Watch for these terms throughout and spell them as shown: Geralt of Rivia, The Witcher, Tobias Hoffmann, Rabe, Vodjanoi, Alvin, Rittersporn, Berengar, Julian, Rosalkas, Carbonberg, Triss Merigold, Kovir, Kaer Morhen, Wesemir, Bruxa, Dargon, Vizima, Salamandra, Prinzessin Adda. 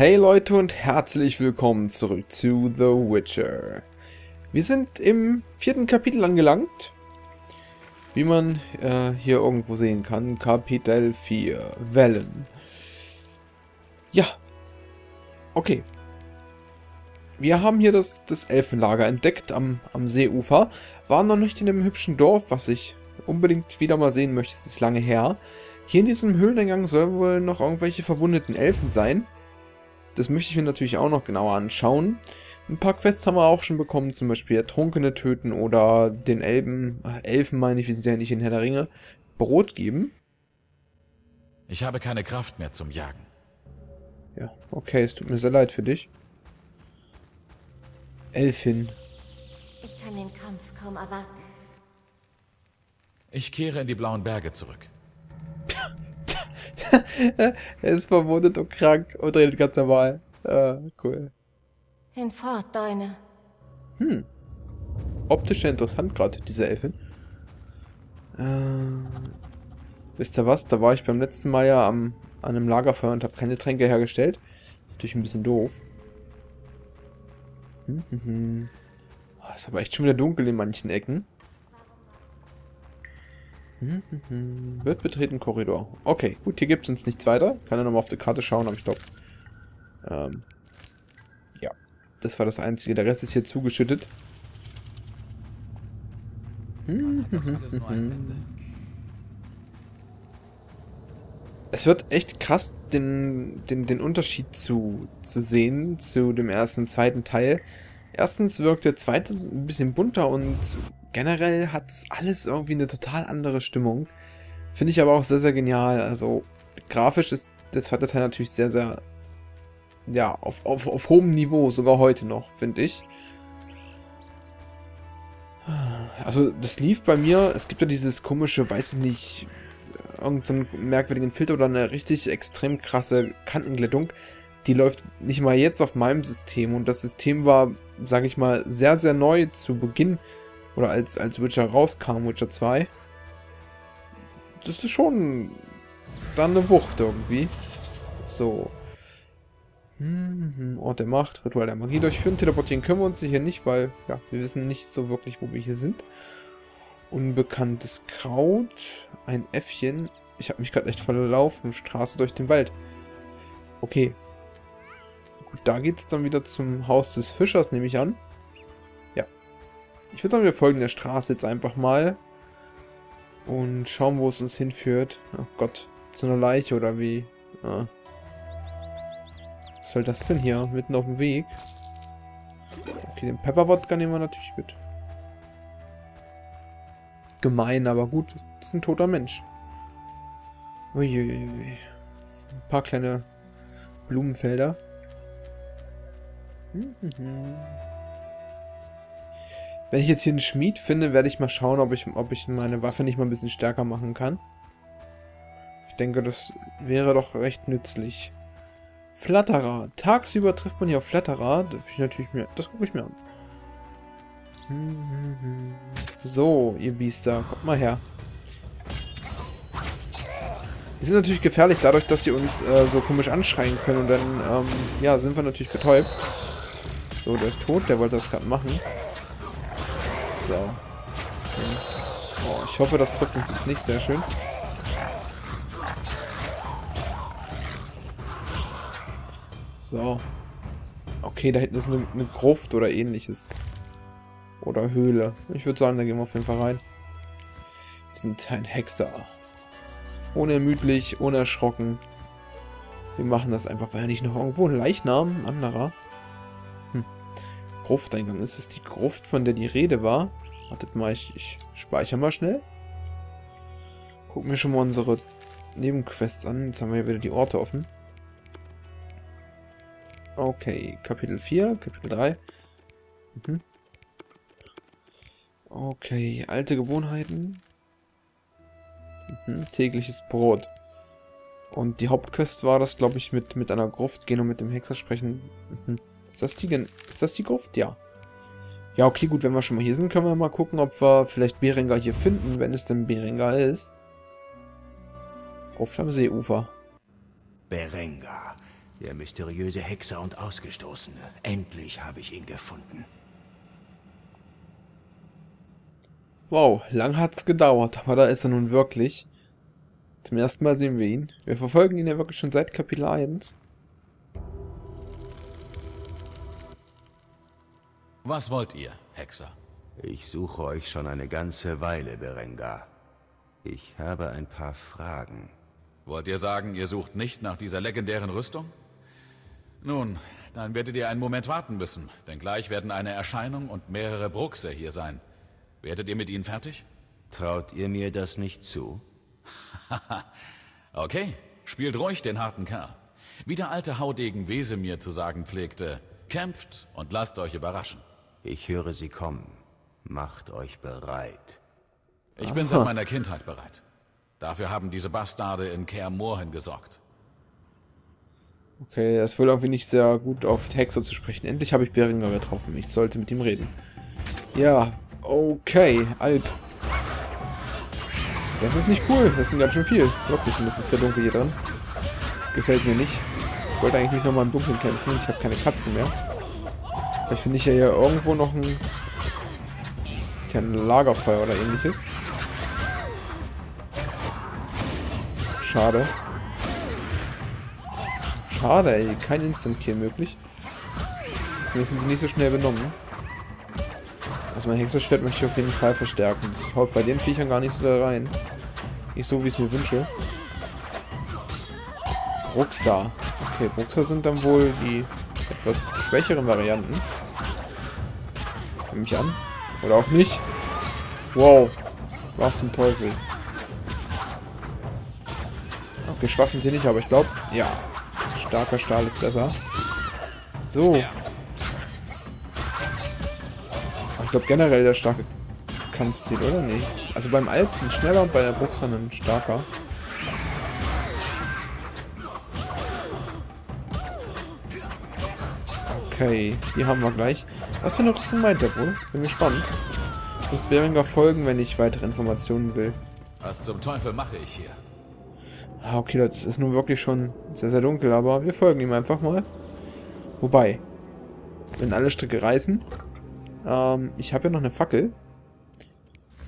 Hey Leute und herzlich willkommen zurück zu The Witcher. Wir sind im 4. Kapitel angelangt. Wie man hier irgendwo sehen kann, Kapitel 4, Wellen. Ja, okay. Wir haben hier das Elfenlager entdeckt am Seeufer. Waren noch nicht in einem hübschen Dorf, was ich unbedingt wieder mal sehen möchte, es ist lange her. Hier in diesem Höhleneingang sollen wohl noch irgendwelche verwundeten Elfen sein. Das möchte ich mir natürlich auch noch genauer anschauen. Ein paar Quests haben wir auch schon bekommen, zum Beispiel Ertrunkene töten oder den Elfen meine ich, wir sind ja nicht in Herr der Ringe, Brot geben. Ich habe keine Kraft mehr zum Jagen. Ja, okay, es tut mir sehr leid für dich. Elfin. Ich kann den Kampf kaum erwarten. Ich kehre in die blauen Berge zurück. Er ist verwundet und krank und redet ganz normal. Cool. Hinfort, Deine. Hm. Optisch ja interessant gerade, diese Elfin. Wisst ihr was? Da war ich beim letzten Mal ja an einem Lagerfeuer und habe keine Tränke hergestellt. Natürlich ein bisschen doof. Ist aber echt schon wieder dunkel in manchen Ecken. Wird betreten Korridor. Okay, gut, hier gibt es uns nichts weiter. Kann ja nochmal auf die Karte schauen, aber ich glaube... ja, das war das Einzige. Der Rest ist hier zugeschüttet. Es wird echt krass, den Unterschied zu sehen zu dem ersten und zweiten Teil. Erstens wirkt der zweite ein bisschen bunter und... generell hat alles irgendwie eine total andere Stimmung. Finde ich aber auch sehr, sehr genial. Also grafisch ist der zweite Teil natürlich sehr, sehr, ja, auf hohem Niveau, sogar heute noch, finde ich. Also das lief bei mir, es gibt ja dieses komische, weiß ich nicht, irgendeinen merkwürdigen Filter oder eine richtig extrem krasse Kantenglättung. Die läuft nicht mal jetzt auf meinem System und das System war, sage ich mal, sehr, sehr neu zu Beginn. Oder als Witcher rauskam, Witcher 2. Das ist schon dann eine Wucht irgendwie. So. Ort der Macht, Ritual der Magie durchführen. Teleportieren können wir uns hier nicht, weil ja, wir wissen nicht so wirklich, wo wir hier sind. Unbekanntes Kraut. Ein Äffchen. Ich habe mich gerade echt verlaufen. Straße durch den Wald. Okay. Gut, da geht es dann wieder zum Haus des Fischers, nehme ich an. Ich würde sagen, wir folgen der Straße jetzt einfach mal und schauen, wo es uns hinführt. Oh Gott, zu einer Leiche oder wie? Ah. Was soll das denn hier? Mitten auf dem Weg? Okay, den Pepper-Wodka nehmen wir natürlich mit. Gemein, aber gut. Das ist ein toter Mensch. Uiuiui. Ein paar kleine Blumenfelder. Wenn ich jetzt hier einen Schmied finde, werde ich mal schauen, ob ich meine Waffe nicht mal ein bisschen stärker machen kann. Ich denke, das wäre doch recht nützlich. Flatterer. Tagsüber trifft man hier auf Flatterer. Das gucke ich mir an. So, ihr Biester, kommt mal her. Die sind natürlich gefährlich, dadurch, dass sie uns so komisch anschreien können. Und dann ja, sind wir natürlich betäubt. So, der ist tot, der wollte das gerade machen. So. Okay. Oh, ich hoffe, das drückt uns jetzt nicht sehr schön. So. Okay, da hinten ist eine Gruft oder ähnliches. Oder Höhle. Ich würde sagen, da gehen wir auf jeden Fall rein. Wir sind ein Hexer. Unermüdlich, unerschrocken. Wir machen das einfach, weil ja nicht noch irgendwo ein Leichnam, ein anderer. Grufteingang. Ist es die Gruft, von der die Rede war? Wartet mal, ich speichere mal schnell. Gucken wir schon mal unsere Nebenquests an. Jetzt haben wir hier wieder die Orte offen. Okay, Kapitel 4, Kapitel 3. Okay, alte Gewohnheiten. Tägliches Brot. Und die Hauptquest war das, glaube ich, mit einer Gruft gehen und mit dem Hexer sprechen. Ist das die Gruft? Ja. Ja, okay, gut, wenn wir schon mal hier sind, können wir mal gucken, ob wir vielleicht Berengar hier finden, wenn es denn Berengar ist. Gruft am Seeufer. Berengar, Der mysteriöse Hexer und Ausgestoßene. Endlich habe ich ihn gefunden. Wow, lang hat's gedauert, aber da ist er nun wirklich. Zum ersten Mal sehen wir ihn. Wir verfolgen ihn ja wirklich schon seit Kapitel 1. Was wollt ihr, Hexer? Ich suche euch schon eine ganze Weile, Berengar. Ich habe ein paar Fragen. Wollt ihr sagen, ihr sucht nicht nach dieser legendären Rüstung? Nun, dann werdet ihr einen Moment warten müssen, denn gleich werden eine Erscheinung und mehrere Bruchse hier sein. Werdet ihr mit ihnen fertig? Traut ihr mir das nicht zu? Okay, spielt ruhig den harten Kerl. Wie der alte Haudegen Wesemir zu sagen pflegte, kämpft und lasst euch überraschen. Ich höre sie kommen. Macht euch bereit. Ich bin seit meiner Kindheit bereit. Dafür haben diese Bastarde in Kaer Morhen gesorgt. Okay, das will irgendwie nicht sehr gut auf Hexer zu sprechen. Endlich habe ich Berengar getroffen. Ich sollte mit ihm reden. Ja, okay, Alp. Das ist nicht cool. Das sind ganz schön viel. Wirklich, und das ist sehr dunkel hier drin. Das gefällt mir nicht. Ich wollte eigentlich nicht nochmal im Dunkeln kämpfen. Ich habe keine Katzen mehr. Vielleicht finde ich ja hier irgendwo noch ein Lagerfeuer oder ähnliches. Schade. Schade, ey. Kein Instant-Kill möglich. Zumindest sind die nicht so schnell benommen. Also mein Hexerschwert möchte ich auf jeden Fall verstärken. Das haut bei den Viechern gar nicht so da rein. Nicht so, wie ich es mir wünsche. Bruxa. Okay, Bruxa sind dann wohl die etwas schwächeren Varianten. Nehme ich an. Oder auch nicht. Wow. Was zum Teufel. Okay, schwach sind sie nicht, aber ich glaube, ja. Starker Stahl ist besser. So. Ich glaube generell der starke Kampfstil, oder nicht? Also beim Alpen schneller und bei der Bruxern ein starker. Okay, die haben wir gleich. Was für eine Rüstung meint er wohl? Bin gespannt. Ich muss Berengar folgen, wenn ich weitere Informationen will. Was zum Teufel mache ich hier? Ah, okay, Leute, es ist nun wirklich schon sehr, sehr dunkel, aber wir folgen ihm einfach mal. Wobei, wenn alle Stricke reißen... ich habe ja noch eine Fackel.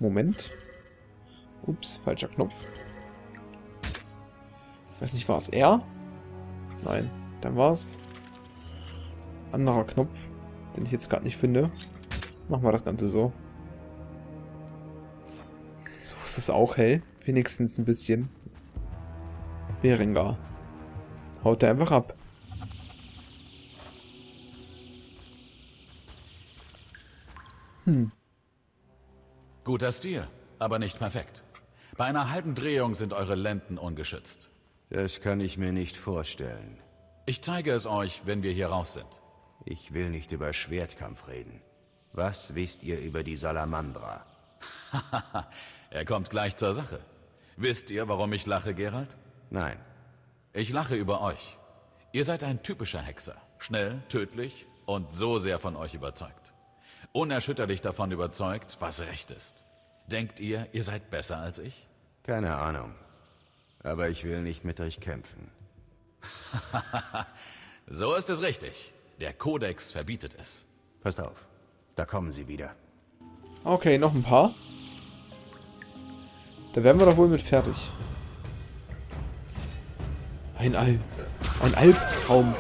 Moment. Ups, falscher Knopf. Ich weiß nicht, war es R? Nein, dann war es anderer Knopf, den ich jetzt gerade nicht finde. Machen wir das Ganze so. So ist es auch hell. Wenigstens ein bisschen. Berengar. Haut er einfach ab. Guter Stil, aber nicht perfekt. Bei einer halben Drehung sind eure Lenden ungeschützt. Das kann ich mir nicht vorstellen. Ich zeige es euch, wenn wir hier raus sind. Ich will nicht über Schwertkampf reden. Was wisst ihr über die Salamandra? Er kommt gleich zur Sache. Wisst ihr, warum ich lache, Geralt? Nein. Ich lache über euch. Ihr seid ein typischer Hexer. Schnell, tödlich und so sehr von euch überzeugt. Unerschütterlich davon überzeugt, was recht ist. Denkt ihr, ihr seid besser als ich? Keine Ahnung. Aber ich will nicht mit euch kämpfen. So ist es richtig. Der Kodex verbietet es. Passt auf. Da kommen sie wieder. Okay, noch ein paar. Da werden wir doch wohl mit fertig. Ein Albtraum.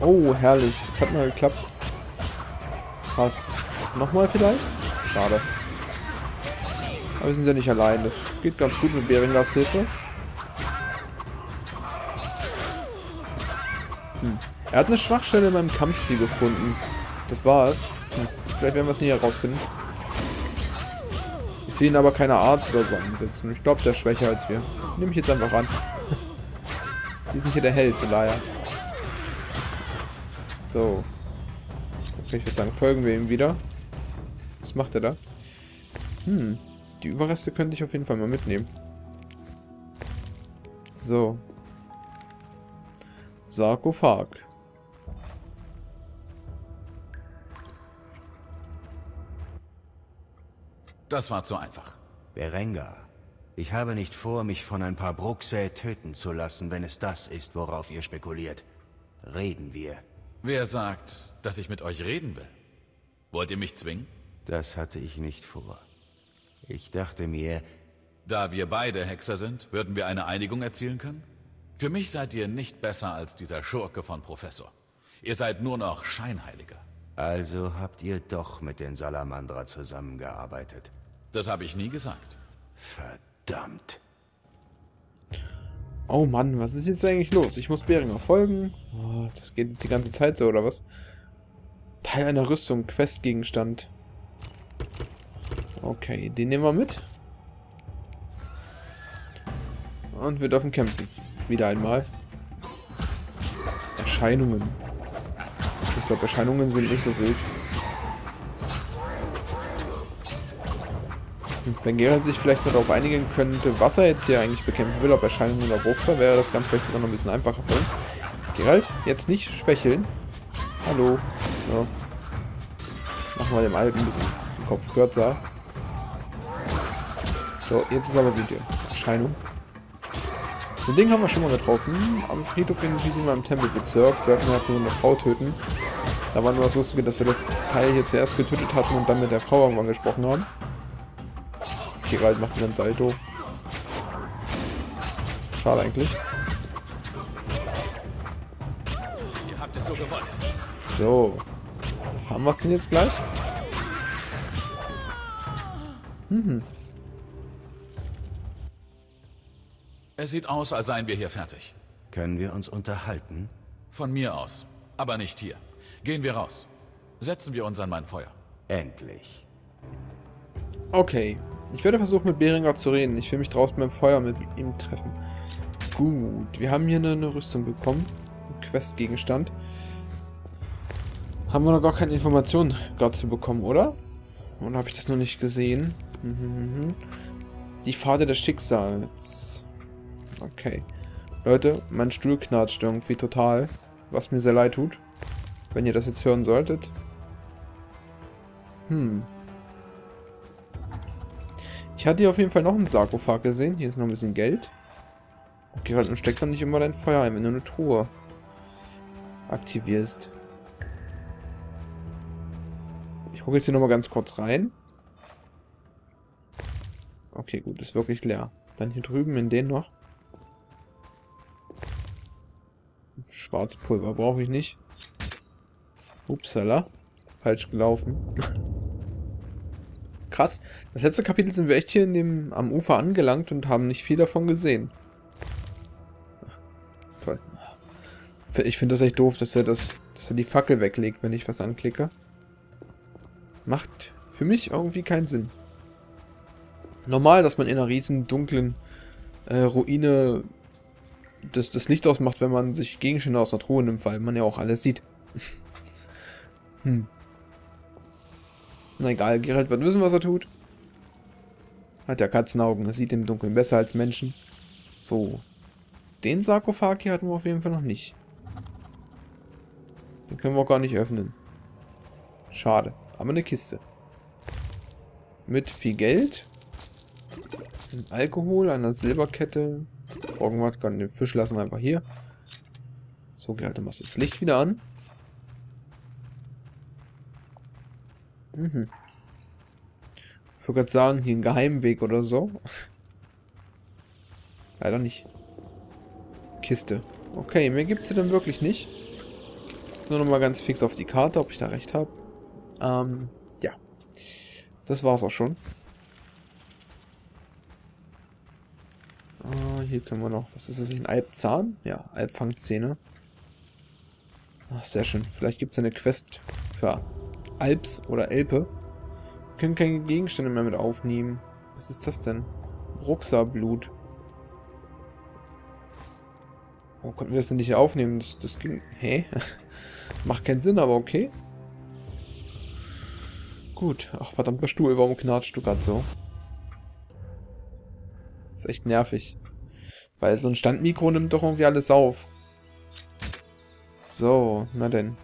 Oh, herrlich. Das hat mal geklappt. Krass. Nochmal vielleicht? Schade. Aber wir sind ja nicht allein. Das geht ganz gut mit Berengars Hilfe. Er hat eine Schwachstelle in meinem Kampfstil gefunden. Das war es. Vielleicht werden wir es nie herausfinden. Ich sehe ihn aber keine Art oder so einsetzen. Ich glaube, der ist schwächer als wir. Nehme ich jetzt einfach an. Wir sind hier der Held, von daher. So. Okay, ich würde sagen, folgen wir ihm wieder. Was macht er da? Die Überreste könnte ich auf jeden Fall mal mitnehmen. So. Sarkophag. Das war zu einfach. Berengar, Ich habe nicht vor, mich von ein paar Bruxä töten zu lassen, wenn es das ist, worauf ihr spekuliert. Reden wir. Wer sagt, dass ich mit euch reden will? Wollt ihr mich zwingen? Das hatte ich nicht vor. Ich dachte mir... Da wir beide Hexer sind, würden wir eine Einigung erzielen können? Für mich seid ihr nicht besser als dieser Schurke von Professor. Ihr seid nur noch Scheinheiliger. Also habt ihr doch mit den Salamandra zusammengearbeitet. Das habe ich nie gesagt. Verdammt. Oh Mann, was ist jetzt eigentlich los? Ich muss Berengar folgen. Oh, das geht jetzt die ganze Zeit so, oder was? Teil einer Rüstung, Questgegenstand. Okay, den nehmen wir mit. Und wir dürfen kämpfen. Wieder einmal. Erscheinungen. Ich glaube, Erscheinungen sind nicht so wild. Wenn Geralt sich vielleicht noch darauf einigen könnte, was er jetzt hier eigentlich bekämpfen will, ob Erscheinungen oder Bruxer, wäre das Ganze vielleicht sogar noch ein bisschen einfacher für uns. Geralt, jetzt nicht schwächeln. Hallo. So. Machen wir dem Alten ein bisschen den Kopf kürzer. So, jetzt ist aber gut hier. Erscheinung. So ein Ding haben wir schon mal getroffen. Am Friedhof in Vizima im Tempelbezirk sollten wir für so eine Frau töten. Da war nur das Lustige, dass wir das Teil hier zuerst getötet hatten und dann mit der Frau irgendwann gesprochen haben. Geralt macht wieder ein Salto. Schade eigentlich. Ihr habt es so gewollt. So. Haben wir es denn jetzt gleich? Mhm. Es sieht aus, als seien wir hier fertig. Können wir uns unterhalten? Von mir aus. Aber nicht hier. Gehen wir raus. Setzen wir uns an mein Feuer. Endlich. Okay. Ich werde versuchen, mit Berengar zu reden. Ich will mich draußen beim Feuer mit ihm treffen. Gut. Wir haben hier eine Rüstung bekommen. Ein Questgegenstand. Haben wir noch gar keine Informationen dazu bekommen, oder? Oder habe ich das noch nicht gesehen? Die Pfade des Schicksals. Okay. Leute, mein Stuhl knatscht irgendwie total. Was mir sehr leid tut. Wenn ihr das jetzt hören solltet. Ich hatte hier auf jeden Fall noch einen Sarkophag gesehen. Hier ist noch ein bisschen Geld. Okay, und steck dann nicht immer dein Feuer ein, wenn du eine Truhe aktivierst. Ich gucke jetzt hier nochmal ganz kurz rein. Okay, gut, ist wirklich leer. Dann hier drüben in den noch. Schwarzpulver brauche ich nicht. Upsala. Falsch gelaufen. Krass. Das letzte Kapitel sind wir echt hier in dem, am Ufer angelangt und haben nicht viel davon gesehen. Toll. Ich finde das echt doof, dass er die Fackel weglegt, wenn ich was anklicke. Macht für mich irgendwie keinen Sinn. Normal, dass man in einer riesen dunklen Ruine das Licht ausmacht, wenn man sich Gegenstände aus einer Truhe nimmt, weil man ja auch alles sieht. Na egal, Geralt wird wissen, was er tut. Hat ja Katzenaugen, das sieht im Dunkeln besser als Menschen. So. Den Sarkophag hier hatten wir auf jeden Fall noch nicht. Den können wir auch gar nicht öffnen. Schade. Aber eine Kiste. Mit viel Geld. Alkohol, einer Silberkette. Irgendwas kann den Fisch lassen wir einfach hier. So, Geralt, dann machst du das Licht wieder an. Ich würde gerade sagen, hier ein Geheimweg oder so. Leider nicht. Kiste. Okay, mehr gibt es hier dann wirklich nicht. Nur nochmal ganz fix auf die Karte, ob ich da recht habe. Ja. Das war's auch schon. Hier können wir noch... Was ist das? Ein Alpzahn? Ja, Alpfangzähne. Ach, sehr schön. Vielleicht gibt es eine Quest für Alps oder Elpe. Wir können keine Gegenstände mehr mit aufnehmen. Was ist das denn? Bruxerblut. Warum konnten wir das denn nicht aufnehmen? Das ging... Hä? Macht keinen Sinn, aber okay. Gut. Ach, verdammter Stuhl. Warum knatscht du gerade so? Das ist echt nervig. Weil so ein Standmikro nimmt doch irgendwie alles auf. So, na denn.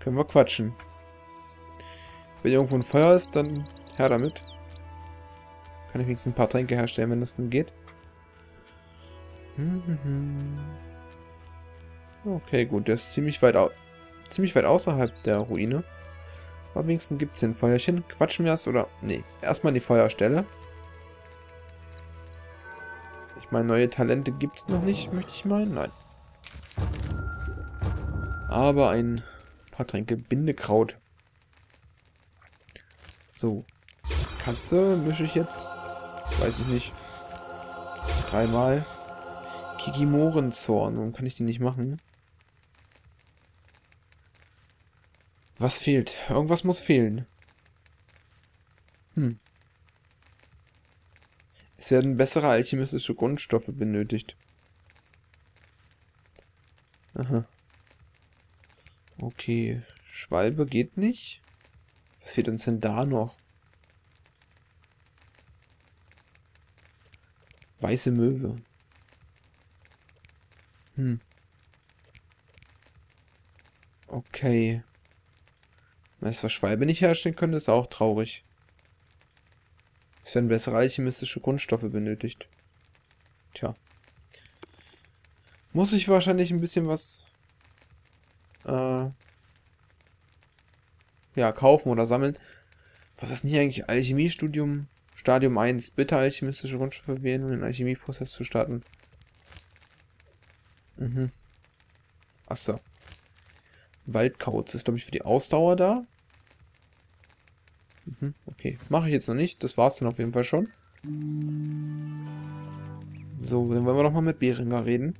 Können wir quatschen. Wenn irgendwo ein Feuer ist, dann her damit. Kann ich wenigstens ein paar Tränke herstellen, wenn das denn geht. Okay, gut, der ist ziemlich weit außerhalb der Ruine. Aber wenigstens gibt es ein Feuerchen. Quatschen wir das oder... Nee, erstmal die Feuerstelle. Ich meine, neue Talente gibt es noch nicht, möchte ich meinen. Nein. Aber ein paar Tränke Bindekraut. So. Katze mische ich jetzt. Weiß ich nicht. Dreimal. Kikimorenzorn. Warum kann ich die nicht machen? Was fehlt? Irgendwas muss fehlen. Es werden bessere alchemistische Grundstoffe benötigt. Aha. Okay. Schwalbe geht nicht. Was fehlt uns denn da noch? Weiße Möwe. Okay. Wenn ich das Schwalbe nicht herstellen könnte, ist auch traurig. Es werden bessere alchemistische Grundstoffe benötigt. Tja. Muss ich wahrscheinlich ein bisschen was ja, kaufen oder sammeln. Was ist denn hier eigentlich? Alchemiestudium Stadium 1. Bitte alchemistische Grundstoffe wählen, um den Alchemieprozess zu starten. Achso. Waldkauz ist, glaube ich, für die Ausdauer da. Okay, mache ich jetzt noch nicht. Das war's dann auf jeden Fall schon. So, dann wollen wir doch mal mit Berengar reden.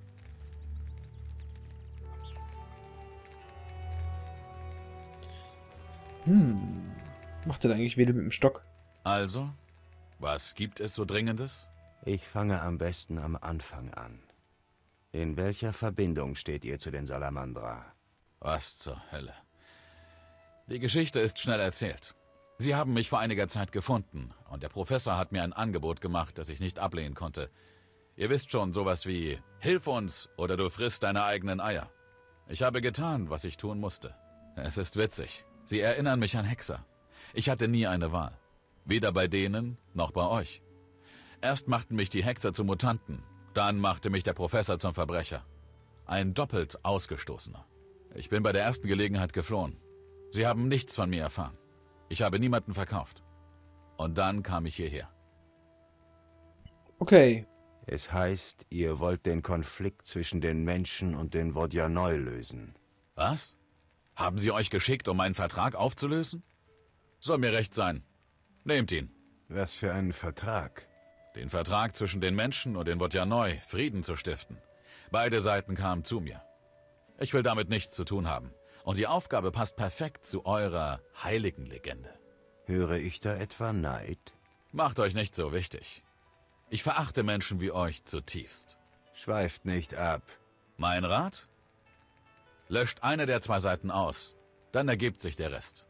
Macht er eigentlich wieder mit dem Stock? Also, was gibt es so Dringendes? Ich fange am besten am Anfang an. In welcher Verbindung steht ihr zu den Salamandra? Was zur Hölle? Die Geschichte ist schnell erzählt. Sie haben mich vor einiger Zeit gefunden und der Professor hat mir ein Angebot gemacht, das ich nicht ablehnen konnte. Ihr wisst schon, sowas wie, hilf uns oder du frisst deine eigenen Eier. Ich habe getan, was ich tun musste. Es ist witzig. Sie erinnern mich an Hexer. Ich hatte nie eine Wahl. Weder bei denen, noch bei euch. Erst machten mich die Hexer zu Mutanten, dann machte mich der Professor zum Verbrecher. Ein doppelt Ausgestoßener. Ich bin bei der ersten Gelegenheit geflohen. Sie haben nichts von mir erfahren. Ich habe niemanden verkauft. Und dann kam ich hierher. Okay. Es heißt, ihr wollt den Konflikt zwischen den Menschen und den Vodjanoi lösen. Was? Haben sie euch geschickt, um meinen Vertrag aufzulösen? Soll mir recht sein. Nehmt ihn. Was für einen Vertrag? Den Vertrag zwischen den Menschen und den Vodjanoi, Frieden zu stiften. Beide Seiten kamen zu mir. Ich will damit nichts zu tun haben. Und die Aufgabe passt perfekt zu eurer heiligen Legende. Höre ich da etwa Neid? Macht euch nicht so wichtig. Ich verachte Menschen wie euch zutiefst. Schweift nicht ab. Mein Rat? Löscht eine der zwei Seiten aus. Dann ergibt sich der Rest.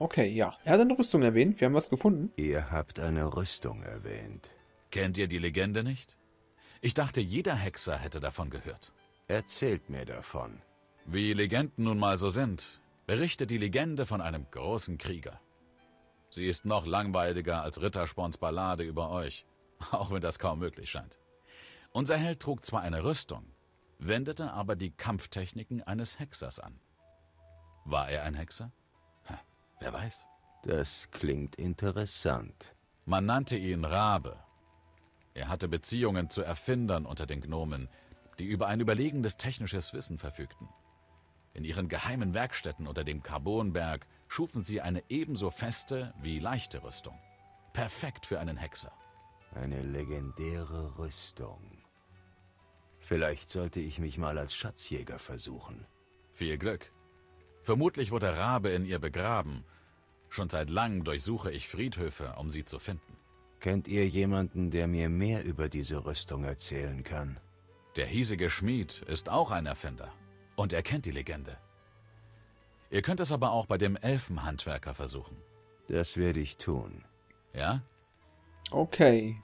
Okay, ja. Er hat eine Rüstung erwähnt. Wir haben was gefunden. Ihr habt eine Rüstung erwähnt. Kennt ihr die Legende nicht? Ich dachte, jeder Hexer hätte davon gehört. Erzählt mir davon. Wie Legenden nun mal so sind, berichtet die Legende von einem großen Krieger. Sie ist noch langweiliger als Rittersporns Ballade über euch, auch wenn das kaum möglich scheint. Unser Held trug zwar eine Rüstung, wendete aber die Kampftechniken eines Hexers an. War er ein Hexer? Wer weiß. Das klingt interessant. Man nannte ihn Rabe. Er hatte Beziehungen zu Erfindern unter den Gnomen, die über ein überlegenes technisches Wissen verfügten. In ihren geheimen Werkstätten unter dem Carbonberg schufen sie eine ebenso feste wie leichte Rüstung. Perfekt für einen Hexer. Eine legendäre Rüstung. Vielleicht sollte ich mich mal als Schatzjäger versuchen. Viel Glück. Vermutlich wurde Rabe in ihr begraben. Schon seit langem durchsuche ich Friedhöfe, um sie zu finden. Kennt ihr jemanden, der mir mehr über diese Rüstung erzählen kann? Der hiesige Schmied ist auch ein Erfinder und er kennt die Legende. Ihr könnt es aber auch bei dem Elfenhandwerker versuchen. Das werde ich tun. Ja? Okay.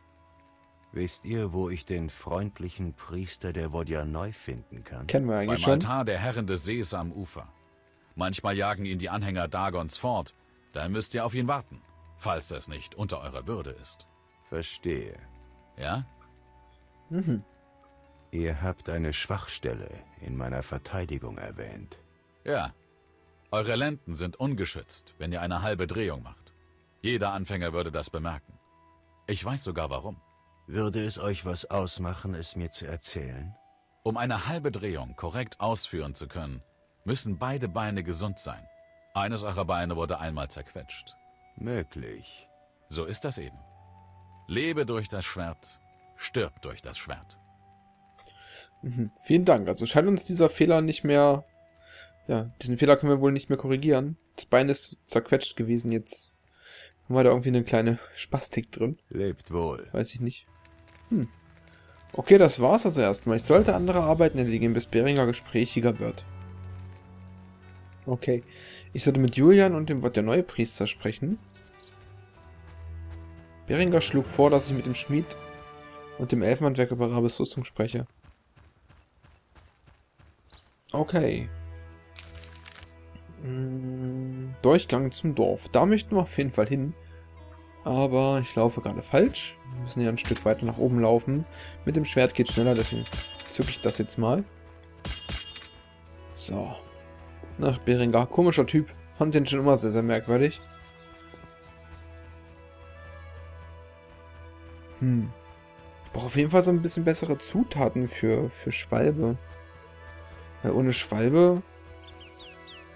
Wisst ihr, wo ich den freundlichen Priester der Vodjanoi finden kann? Kennen wir eigentlich schon. Beim Altar der Herren des Sees am Ufer. Manchmal jagen ihn die Anhänger Dargons fort. Da müsst ihr auf ihn warten. falls das nicht unter eurer Würde ist. Verstehe. Ja? Mhm. Ihr habt eine Schwachstelle in meiner Verteidigung erwähnt. Ja. Eure Lenden sind ungeschützt, wenn ihr eine halbe Drehung macht. Jeder Anfänger würde das bemerken. Ich weiß sogar warum. Würde es euch was ausmachen, es mir zu erzählen? Um eine halbe Drehung korrekt ausführen zu können, müssen beide Beine gesund sein. Eines eurer Beine wurde einmal zerquetscht. Möglich. So ist das eben. Lebe durch das Schwert, stirb durch das Schwert. Mhm. Vielen Dank. Also scheint uns dieser Fehler nicht mehr... Ja, diesen Fehler können wir wohl nicht mehr korrigieren. Das Bein ist zerquetscht gewesen, jetzt haben wir da irgendwie eine kleine Spastik drin. Lebt wohl. Weiß ich nicht. Hm. Okay, das war's also erstmal. Ich sollte andere Arbeiten erledigen, bis Berengar gesprächiger wird. Okay. Ich sollte mit Julian und dem Vodjanoi Priester sprechen. Berengar schlug vor, dass ich mit dem Schmied und dem Elfenhandwerker über Rabes Rüstung spreche. Okay. Durchgang zum Dorf. Da möchten wir auf jeden Fall hin. Aber ich laufe gerade falsch. Wir müssen ja ein Stück weiter nach oben laufen. Mit dem Schwert geht es schneller, deswegen zücke ich das jetzt mal. So. Ach, Berengar. Komischer Typ. Fand den schon immer sehr, sehr merkwürdig. Hm. Ich brauche auf jeden Fall so ein bisschen bessere Zutaten für Schwalbe. Weil ohne Schwalbe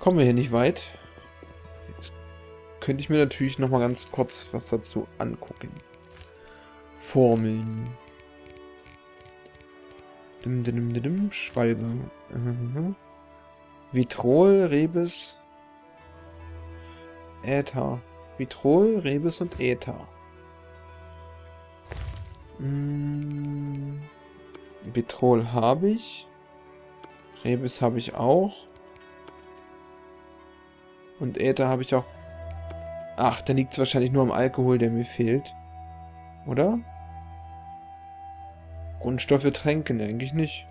kommen wir hier nicht weit. Jetzt könnte ich mir natürlich nochmal ganz kurz was dazu angucken. Formeln. Dim, dim, dim, dim, Schwalbe. Mhm. Vitrol, Rebes, Äther. Vitrol, Rebes und Äther. Vitrol habe ich. Rebes habe ich auch. Und Äther habe ich auch. Ach, da liegt es wahrscheinlich nur am Alkohol, der mir fehlt. Oder? Grundstoff für Tränke, denke ich nicht.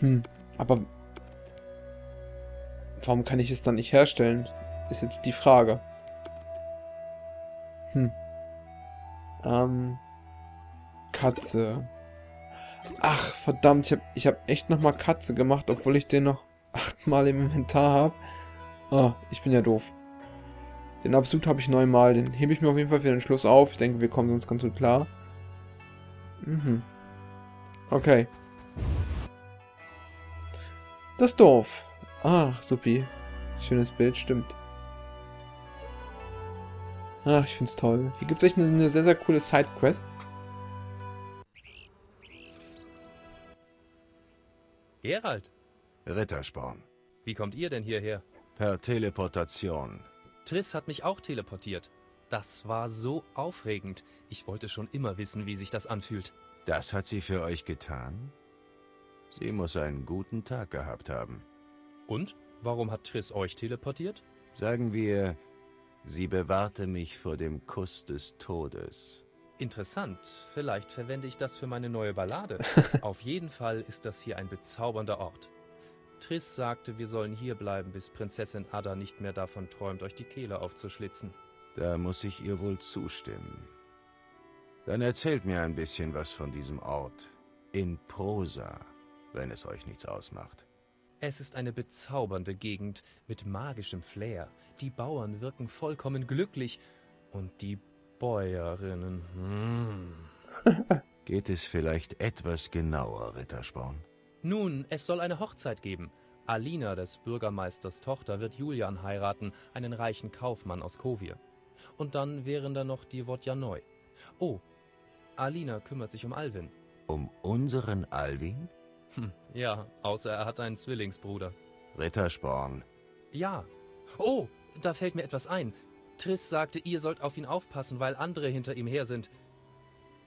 Hm, aber warum kann ich es dann nicht herstellen? Ist jetzt die Frage. Hm. Katze. Ach, verdammt, ich hab echt nochmal Katze gemacht, obwohl ich den noch 8-mal im Inventar habe. Oh, ich bin ja doof. Den Absolut habe ich 9-mal, den hebe ich mir auf jeden Fall für den Schluss auf. Ich denke, wir kommen sonst ganz gut klar. Mhm. Okay. Das Dorf. Ach, supi. Schönes Bild, stimmt. Ach, ich find's toll. Hier gibt's echt eine sehr, sehr coole Sidequest. Geralt? Rittersporn. Wie kommt ihr denn hierher? Per Teleportation. Triss hat mich auch teleportiert. Das war so aufregend. Ich wollte schon immer wissen, wie sich das anfühlt. Das hat sie für euch getan? Sie muss einen guten Tag gehabt haben. Und? Warum hat Triss euch teleportiert? Sagen wir, sie bewahrte mich vor dem Kuss des Todes. Interessant. Vielleicht verwende ich das für meine neue Ballade. Auf jeden Fall ist das hier ein bezaubernder Ort. Triss sagte, wir sollen hier bleiben, bis Prinzessin Adda nicht mehr davon träumt, euch die Kehle aufzuschlitzen. Da muss ich ihr wohl zustimmen. Dann erzählt mir ein bisschen was von diesem Ort. In Prosa. Wenn es euch nichts ausmacht. Es ist eine bezaubernde Gegend mit magischem Flair. Die Bauern wirken vollkommen glücklich und die Bäuerinnen... Geht es vielleicht etwas genauer, Rittersporn? Nun, es soll eine Hochzeit geben. Alina, des Bürgermeisters Tochter, wird Julian heiraten, einen reichen Kaufmann aus Kovir. Und dann wären da noch die Vodjanoi. Oh, Alina kümmert sich um Alvin. Um unseren Alvin? Hm, ja, außer er hat einen Zwillingsbruder. Rittersporn. Ja. Oh, da fällt mir etwas ein. Triss sagte, ihr sollt auf ihn aufpassen, weil andere hinter ihm her sind.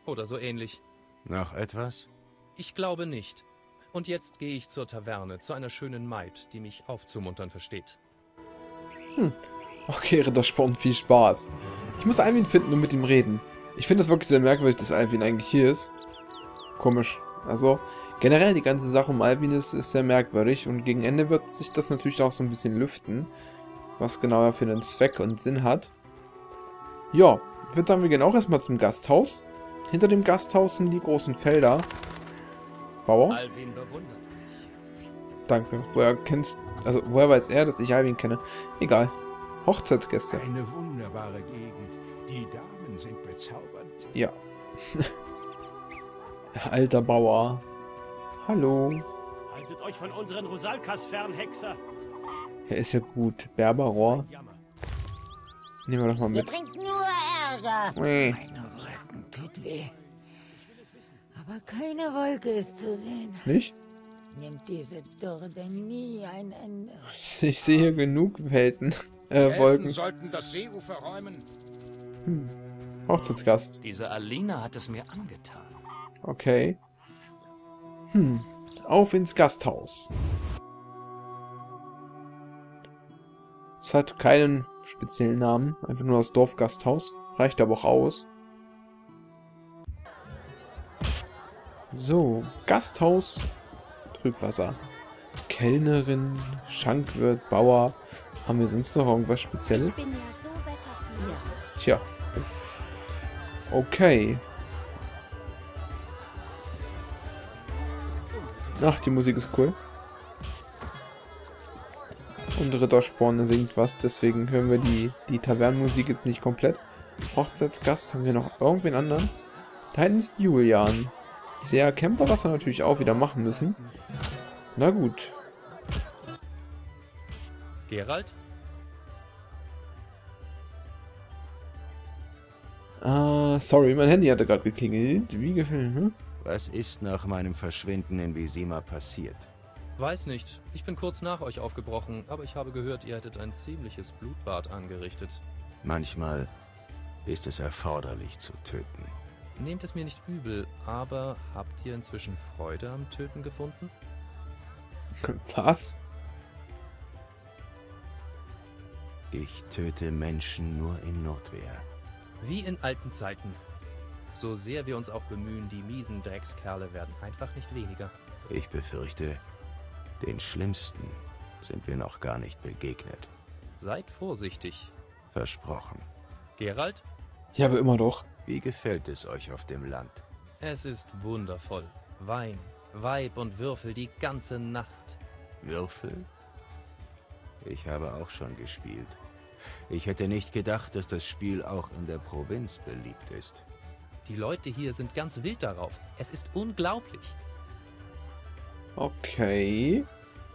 Oder so ähnlich. Noch etwas? Ich glaube nicht. Und jetzt gehe ich zur Taverne, zu einer schönen Maid, die mich aufzumuntern versteht. Hm. Okay, Rittersporn, viel Spaß. Ich muss Alvin finden und mit ihm reden. Ich finde es wirklich sehr merkwürdig, dass Alvin eigentlich hier ist. Komisch. Also... Generell die ganze Sache um Alvin ist sehr merkwürdig und gegen Ende wird sich das natürlich auch so ein bisschen lüften, was genau er für einen Zweck und Sinn hat. Ja, ich würde sagen, wir gehen auch erstmal zum Gasthaus. Hinter dem Gasthaus sind die großen Felder. Bauer? Alvin bewundert mich. Danke. Woher weiß er, dass ich Alvin kenne? Egal. Hochzeitsgäste. Eine wunderbare Gegend. Die Damen sind bezaubernd. Ja. Alter Bauer. Hallo. Haltet euch von unseren Rosalkas fern, Hexer. Er ist ja gut. Berberohr. Nehmen wir doch mal mit. Ihr bringt nur Ärger. Mein Rücken tut weh. Aber keine Wolke ist zu sehen. Nicht? Nimmt diese Dürre denn nie ein Ende? Ich sehe hier genug Welten. Wolken. Sollten das Seeufer räumen. Hochzeitsgast. Diese Alina hat es mir angetan. Okay. Auf ins Gasthaus. Es hat keinen speziellen Namen. Einfach nur das Dorfgasthaus. Reicht aber auch aus. So, Gasthaus. Trübwasser. Kellnerin, Schankwirt, Bauer. Haben wir sonst noch irgendwas Spezielles? Ich bin ja so wetterfroh. Tja. Okay. Ach, die Musik ist cool. Und Rittersporn singt was, deswegen hören wir die Tavernenmusik jetzt nicht komplett. Hochzeitsgast, haben wir noch irgendwen anderen? Da hinten ist Julian. Sehr Kämpfer, was wir natürlich auch wieder machen müssen. Na gut. Geralt? Ah, sorry, mein Handy hatte gerade geklingelt. Wie gefällt mir? Was ist nach meinem Verschwinden in Vizima passiert? Weiß nicht. Ich bin kurz nach euch aufgebrochen, aber ich habe gehört, ihr hättet ein ziemliches Blutbad angerichtet. Manchmal ist es erforderlich zu töten. Nehmt es mir nicht übel, aber habt ihr inzwischen Freude am Töten gefunden? Was? Ich töte Menschen nur in Notwehr. Wie in alten Zeiten. So sehr wir uns auch bemühen, die miesen Dreckskerle werden einfach nicht weniger. Ich befürchte, den Schlimmsten sind wir noch gar nicht begegnet. Seid vorsichtig. Versprochen. Geralt? Ja, aber immer doch. Wie gefällt es euch auf dem Land? Es ist wundervoll. Wein, Weib und Würfel die ganze Nacht. Würfel? Ich habe auch schon gespielt. Ich hätte nicht gedacht, dass das Spiel auch in der Provinz beliebt ist. Die Leute hier sind ganz wild darauf. Es ist unglaublich. Okay.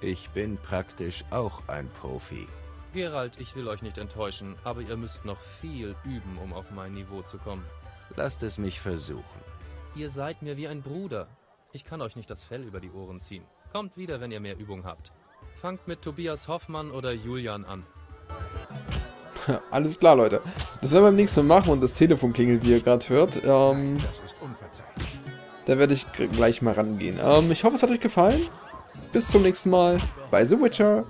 Ich bin praktisch auch ein Profi. Geralt, ich will euch nicht enttäuschen, aber ihr müsst noch viel üben, um auf mein Niveau zu kommen. Lasst es mich versuchen. Ihr seid mir wie ein Bruder. Ich kann euch nicht das Fell über die Ohren ziehen. Kommt wieder, wenn ihr mehr Übung habt. Fangt mit Tobias Hoffmann oder Julian an. Alles klar, Leute. Das werden wir beim nächsten Mal machen und das Telefon klingelt, wie ihr gerade hört. Da werde ich gleich mal rangehen. Ich hoffe, es hat euch gefallen. Bis zum nächsten Mal bei The Witcher.